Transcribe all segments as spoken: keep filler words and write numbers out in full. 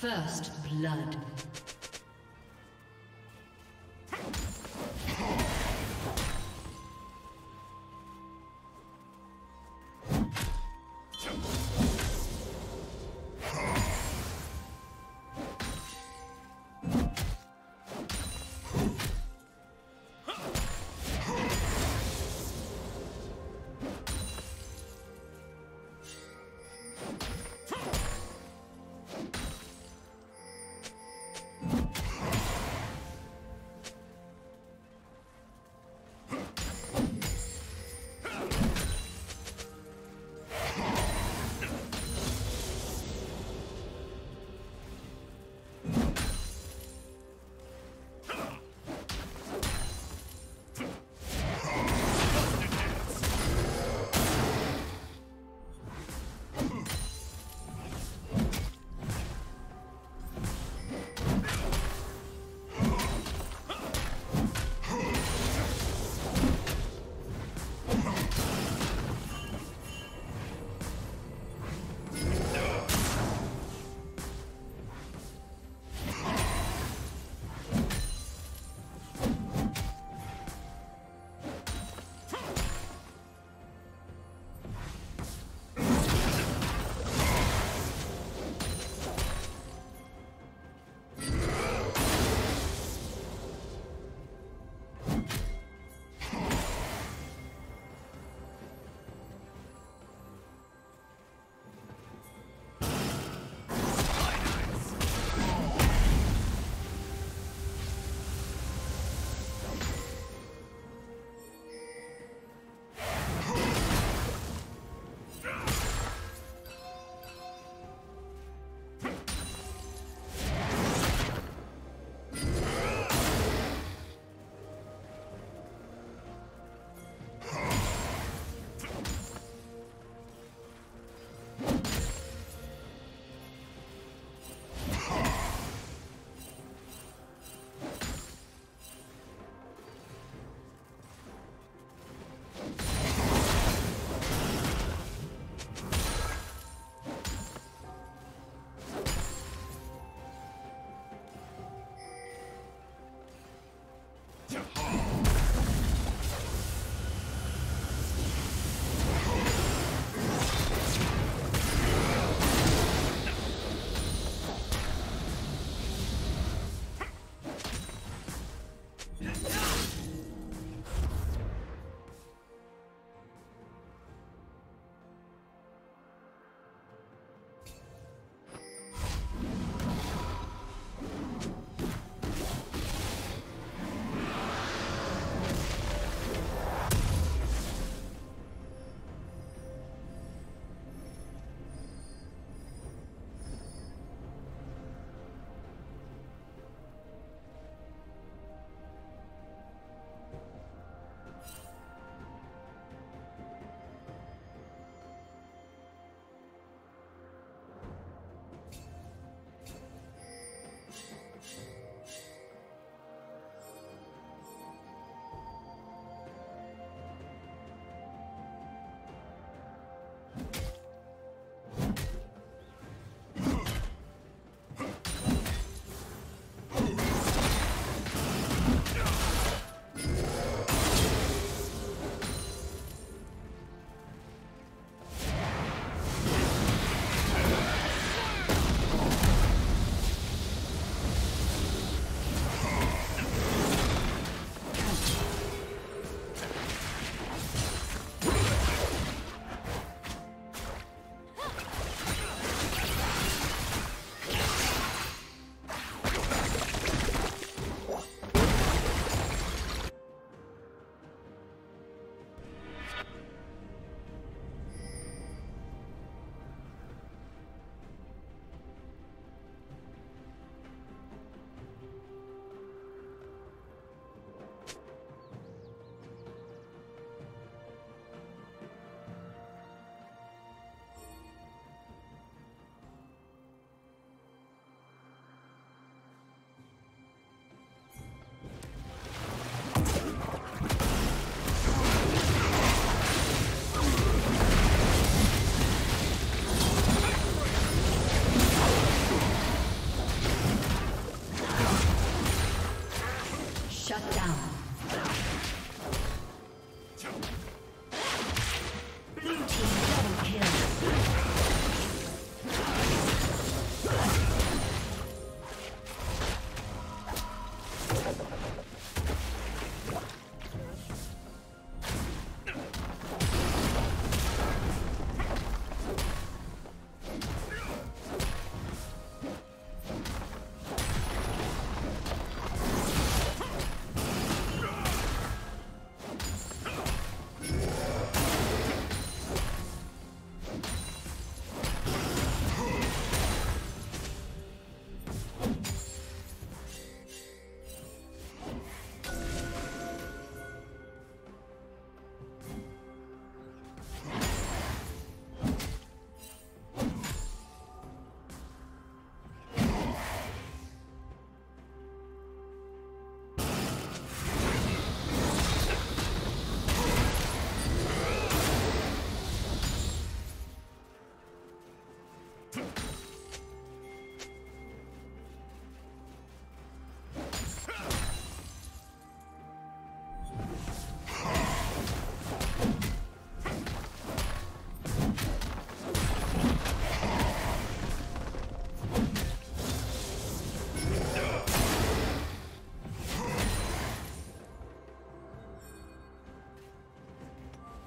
First blood.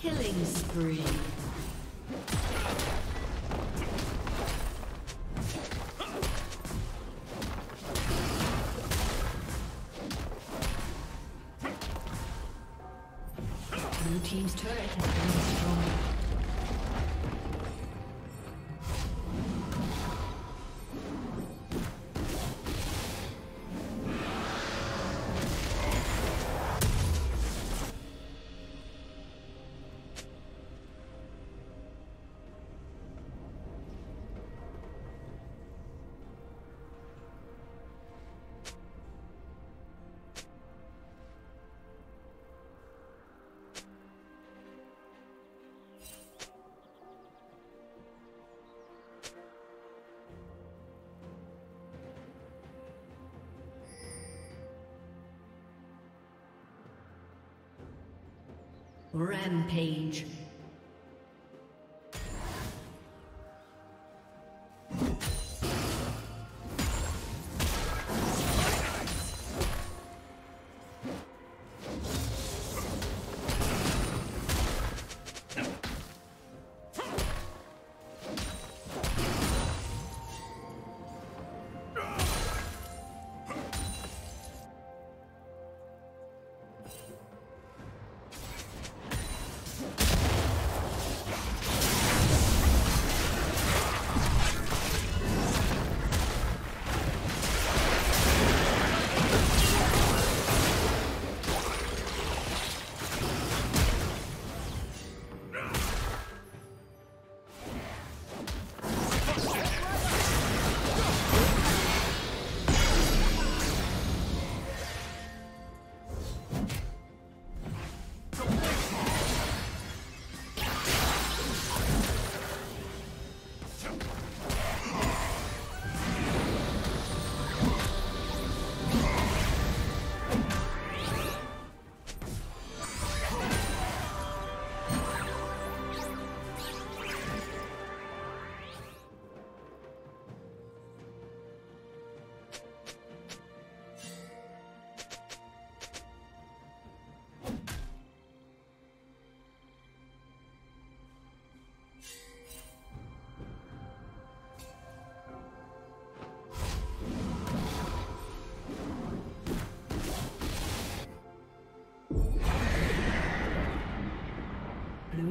Killing spree. Blue team's turret has been destroyed. Rampage. Blue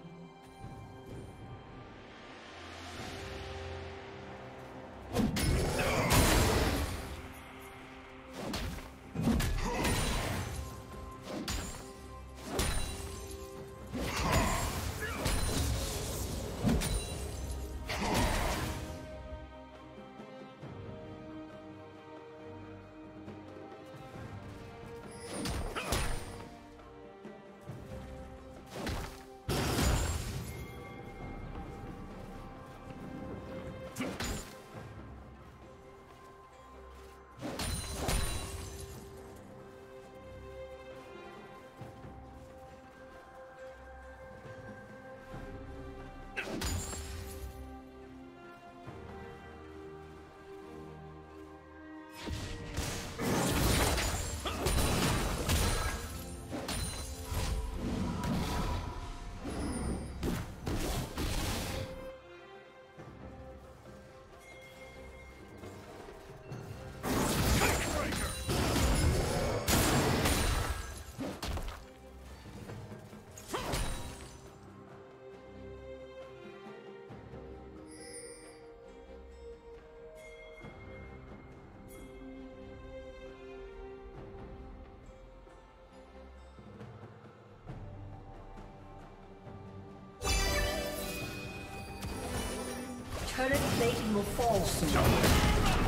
Current plating will fall soon.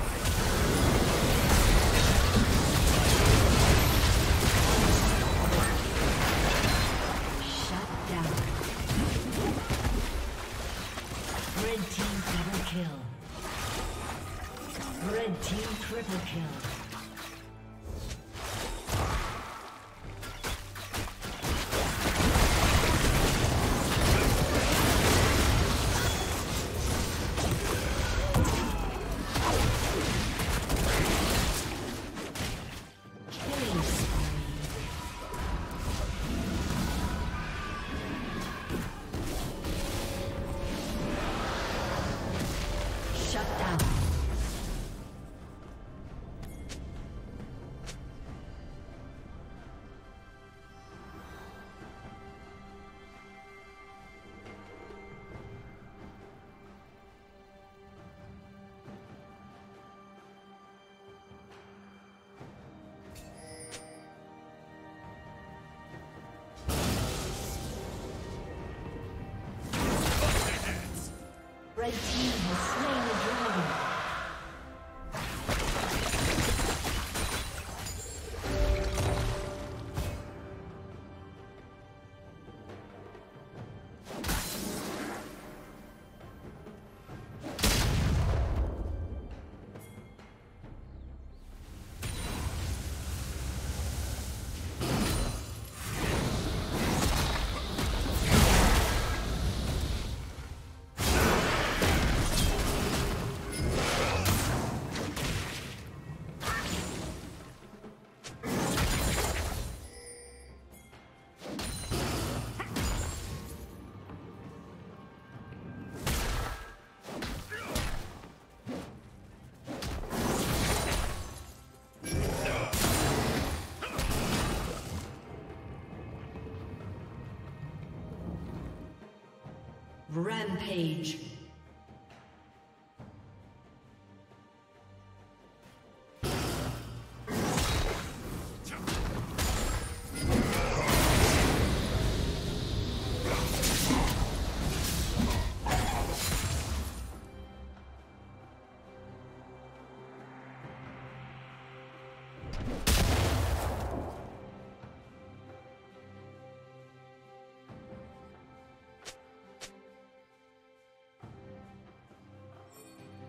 Rampage.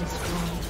Destroyed.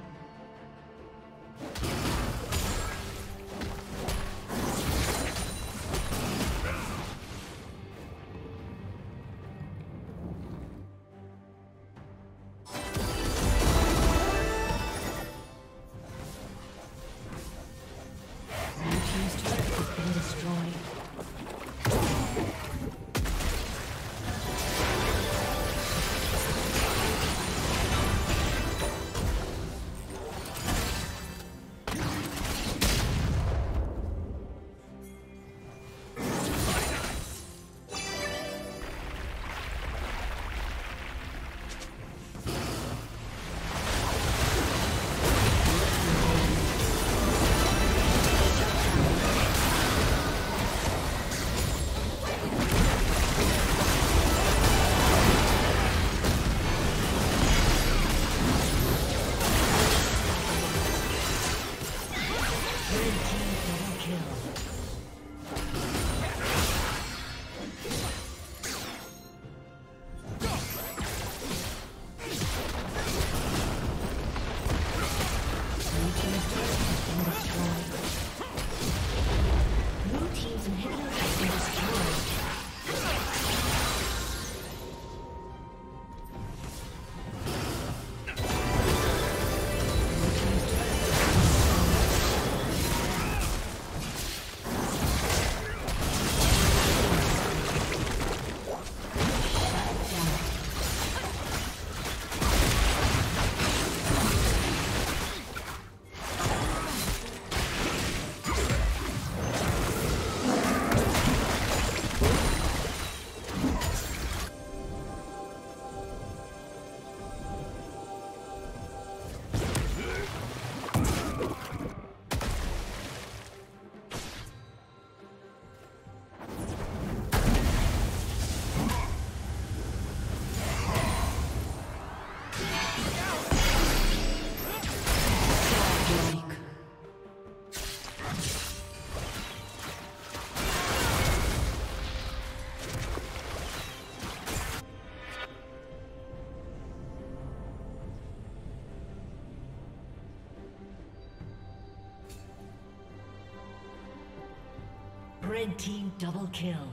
Red team double kill.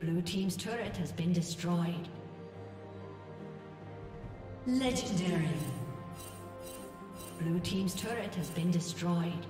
Blue team's turret has been destroyed. Legendary. Blue team's turret has been destroyed.